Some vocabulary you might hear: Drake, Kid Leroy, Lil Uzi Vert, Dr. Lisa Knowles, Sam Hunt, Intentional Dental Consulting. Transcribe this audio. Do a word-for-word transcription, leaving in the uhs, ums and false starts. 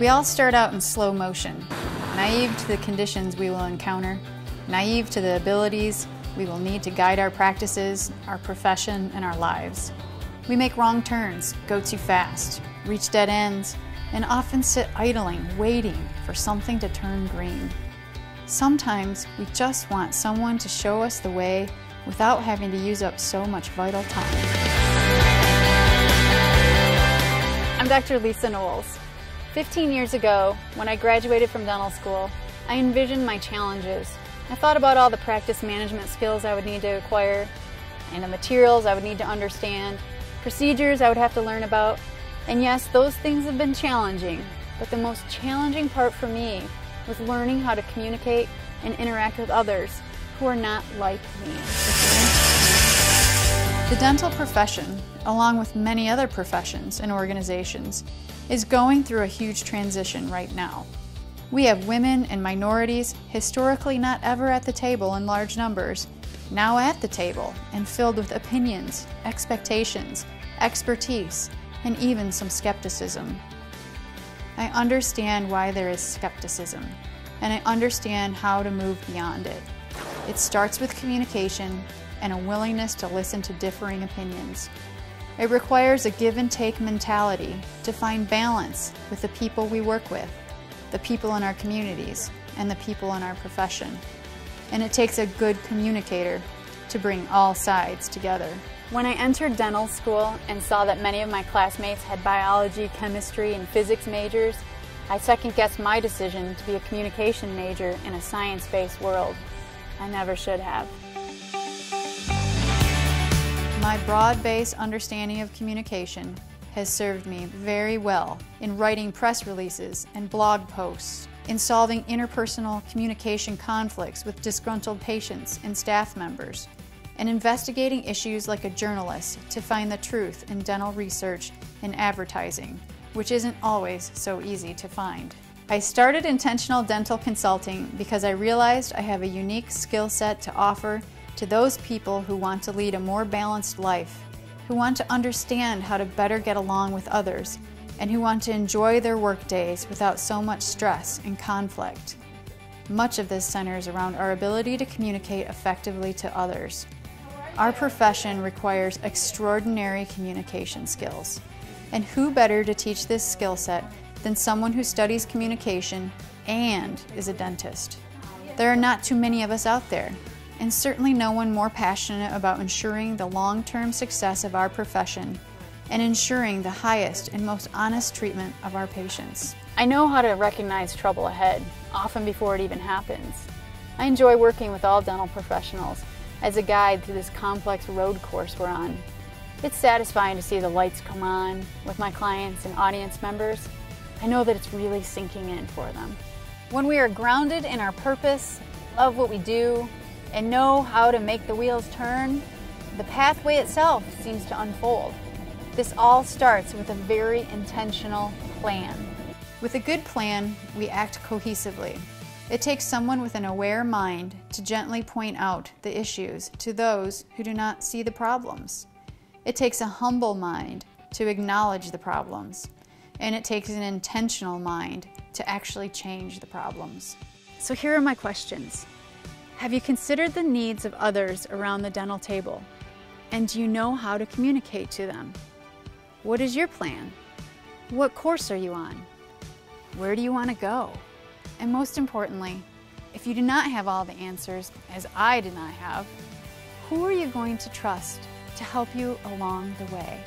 We all start out in slow motion, naive to the conditions we will encounter, naive to the abilities we will need to guide our practices, our profession, and our lives. We make wrong turns, go too fast, reach dead ends, and often sit idling, waiting for something to turn green. Sometimes we just want someone to show us the way without having to use up so much vital time. I'm Doctor Lisa Knowles. fifteen years ago, when I graduated from dental school, I envisioned my challenges. I thought about all the practice management skills I would need to acquire, and the materials I would need to understand, procedures I would have to learn about, and yes, those things have been challenging, but the most challenging part for me was learning how to communicate and interact with others who are not like me. The dental profession, along with many other professions and organizations, is going through a huge transition right now. We have women and minorities historically not ever at the table in large numbers, now at the table and filled with opinions, expectations, expertise, and even some skepticism. I understand why there is skepticism, and I understand how to move beyond it. It starts with communication and a willingness to listen to differing opinions. It requires a give-and-take mentality to find balance with the people we work with, the people in our communities, and the people in our profession. And it takes a good communicator to bring all sides together. When I entered dental school and saw that many of my classmates had biology, chemistry, and physics majors, I second-guessed my decision to be a communication major in a science-based world. I never should have. My broad-based understanding of communication has served me very well in writing press releases and blog posts, in solving interpersonal communication conflicts with disgruntled patients and staff members, and investigating issues like a journalist to find the truth in dental research and advertising, which isn't always so easy to find. I started Intentional Dental Consulting because I realized I have a unique skill set to offer to those people who want to lead a more balanced life, who want to understand how to better get along with others, and who want to enjoy their workdays without so much stress and conflict. Much of this centers around our ability to communicate effectively to others. Our profession requires extraordinary communication skills, and who better to teach this skill set than someone who studies communication and is a dentist? There are not too many of us out there, and certainly no one more passionate about ensuring the long-term success of our profession and ensuring the highest and most honest treatment of our patients. I know how to recognize trouble ahead, often before it even happens. I enjoy working with all dental professionals as a guide through this complex road course we're on. It's satisfying to see the lights come on with my clients and audience members. I know that it's really sinking in for them. When we are grounded in our purpose, love what we do, and know how to make the wheels turn, the pathway itself seems to unfold. This all starts with a very intentional plan. With a good plan, we act cohesively. It takes someone with an aware mind to gently point out the issues to those who do not see the problems. It takes a humble mind to acknowledge the problems, and it takes an intentional mind to actually change the problems. So here are my questions. Have you considered the needs of others around the dental table? And do you know how to communicate to them? What is your plan? What course are you on? Where do you want to go? And most importantly, if you do not have all the answers, as I did not have, who are you going to trust to help you along the way?